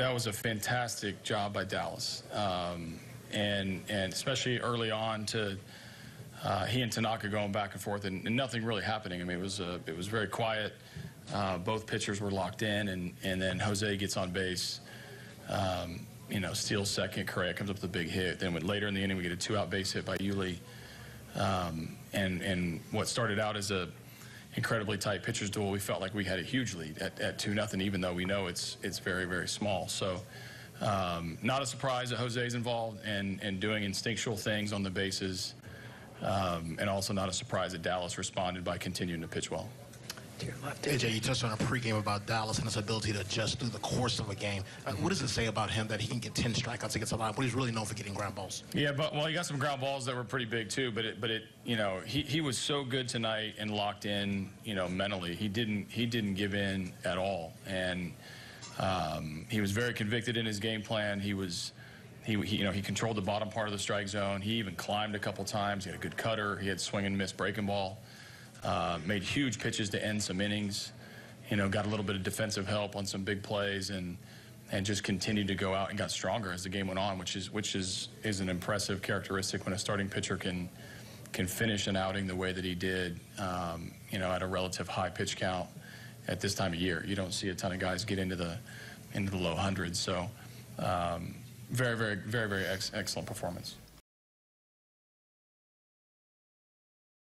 That was a fantastic job by Dallas, and especially early on to he and Tanaka going back and forth and nothing really happening. I mean, it was very quiet. Both pitchers were locked in, and then Jose gets on base, steals second. Correa comes up with a big hit. Then later in the inning, we get a two-out base hit by Yuli, and what started out as a incredibly tight pitcher's duel, we felt like we had a huge lead at 2-0, even though we know it's very, very small. So not a surprise that Jose's involved and doing instinctual things on the bases, and also not a surprise that Dallas responded by continuing to pitch well. To your left, AJ, you touched on a pregame about Dallas and his ability to adjust through the course of a game. What does it say about him that he can get 10 strikeouts against a lineup? But he's really known for getting ground balls. Yeah, but well, he got some ground balls that were pretty big too. But he was so good tonight and locked in, mentally. He didn't give in at all, and he was very convicted in his game plan. He controlled the bottom part of the strike zone. He even climbed a couple times. He had a good cutter. He had swing and miss breaking ball. Made huge pitches to end some innings, got a little bit of defensive help on some big plays, and just continued to go out and got stronger as the game went on, which is an impressive characteristic when a starting pitcher can finish an outing the way that he did, at a relative high pitch count at this time of year. You don't see a ton of guys get into the low hundreds. So very, very, very, very excellent performance.